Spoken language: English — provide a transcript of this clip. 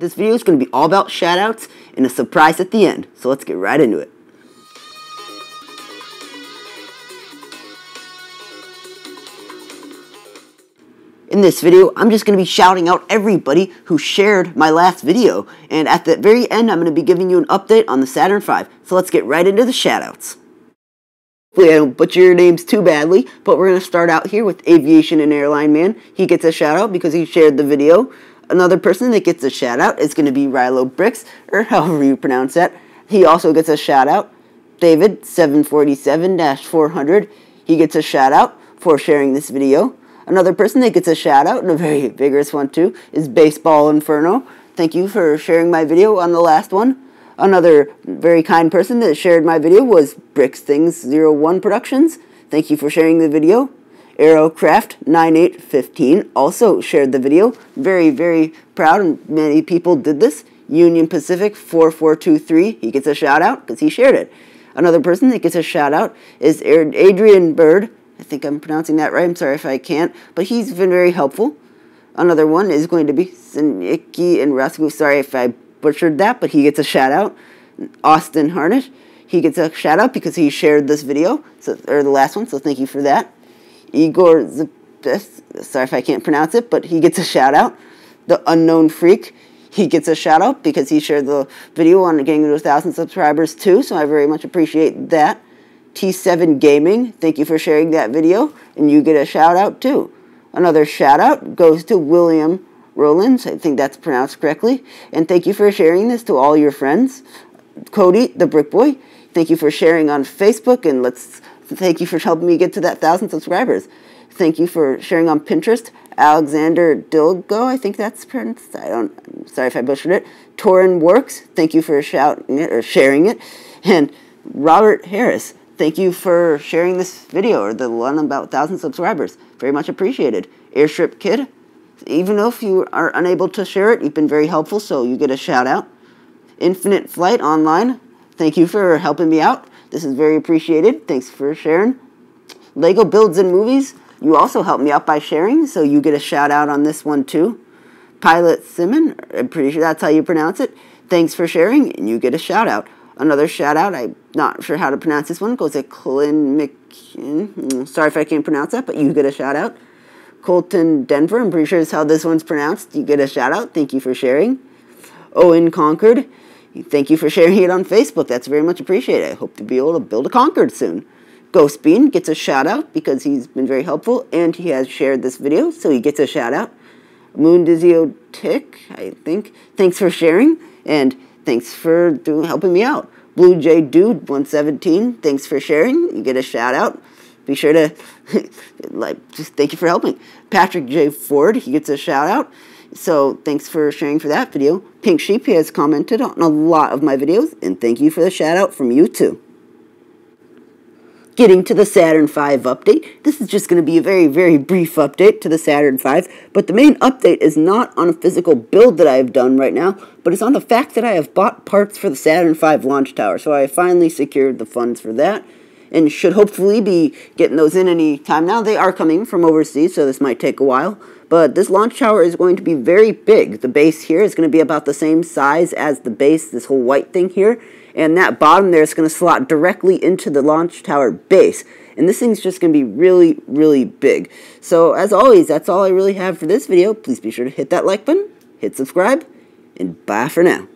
This video is going to be all about shoutouts and a surprise at the end, so let's get right into it. In this video, I'm just going to be shouting out everybody who shared my last video, and at the very end, I'm going to be giving you an update on the Saturn V, so let's get right into the shoutouts. Hopefully I don't butcher your names too badly, but we're going to start out here with Aviation and Airline Man. He gets a shout out because he shared the video. Another person that gets a shout out is going to be Rylo Bricks, or however you pronounce that. He also gets a shout out. David 747-400, he gets a shout out for sharing this video. Another person that gets a shout out, and a very vigorous one too, is Baseball Inferno. Thank you for sharing my video on the last one. Another very kind person that shared my video was Bricks Things 01 Productions. Thank you for sharing the video. Aerocraft 9815 also shared the video. Very, very proud, and many people did this. Union Pacific 4423, he gets a shout out because he shared it. Another person that gets a shout out is Adrian Bird. I think I'm pronouncing that right. I'm sorry if I can't, but he's been very helpful. Another one is going to be Siniki and Rasgu. Sorry if I butchered that, but he gets a shout out. Austin Harnish, he gets a shout out because he shared this video, or the last one, so thank you for that. Igor, sorry if I can't pronounce it, but he gets a shout out. The Unknown Freak, he gets a shout out because he shared the video on getting to 1,000 subscribers too, so I very much appreciate that. T7 Gaming, thank you for sharing that video, and you get a shout out too. Another shout out goes to William Rollins, I think that's pronounced correctly, and thank you for sharing this to all your friends. Cody the Brick Boy, thank you for sharing on Facebook, and thank you for helping me get to that 1,000 subscribers. Thank you for sharing on Pinterest. Alexander Dilgo, I think that's pronounced. I'm sorry if I butchered it. Torin Works, thank you for shouting it or sharing it. And Robert Harris, thank you for sharing this video, or the one about 1,000 subscribers. Very much appreciated. Airship Kid, even if you are unable to share it, you've been very helpful, so you get a shout out. Infinite Flight Online, thank you for helping me out. This is very appreciated. Thanks for sharing. Lego Builds and Movies, you also helped me out by sharing, so you get a shout out on this one too. Pilot Simmons, I'm pretty sure that's how you pronounce it. Thanks for sharing, and you get a shout out. Another shout out, I'm not sure how to pronounce this one, goes to Clin McKinnon. Sorry if I can't pronounce that, but you get a shout out. Colton Denver, I'm pretty sure is how this one's pronounced. You get a shout out. Thank you for sharing. Owen Concord, thank you for sharing it on Facebook. That's very much appreciated. I hope to be able to build a Concord soon. Ghostbean gets a shout out because he's been very helpful and he has shared this video, so he gets a shout out. MoondizioTick, I think, thanks for sharing and thanks for helping me out. BlueJDude117, thanks for sharing. You get a shout out. Be sure to, just thank you for helping. Patrick J. Ford, he gets a shout out. So thanks for sharing for that video. Pink Sheep, he has commented on a lot of my videos, and thank you for the shout out from you too. Getting to the Saturn V update, this is just going to be a very, very brief update to the Saturn V, but the main update is not on a physical build that I have done right now, but it's on the fact that I have bought parts for the Saturn V launch tower, so I finally secured the funds for that, and should hopefully be getting those in any time now. They are coming from overseas, so this might take a while. But this launch tower is going to be very big. The base here is going to be about the same size as the base, this whole white thing here. And that bottom there is going to slot directly into the launch tower base. And this thing's just going to be really, really big. So as always, that's all I really have for this video. Please be sure to hit that like button, hit subscribe, and bye for now.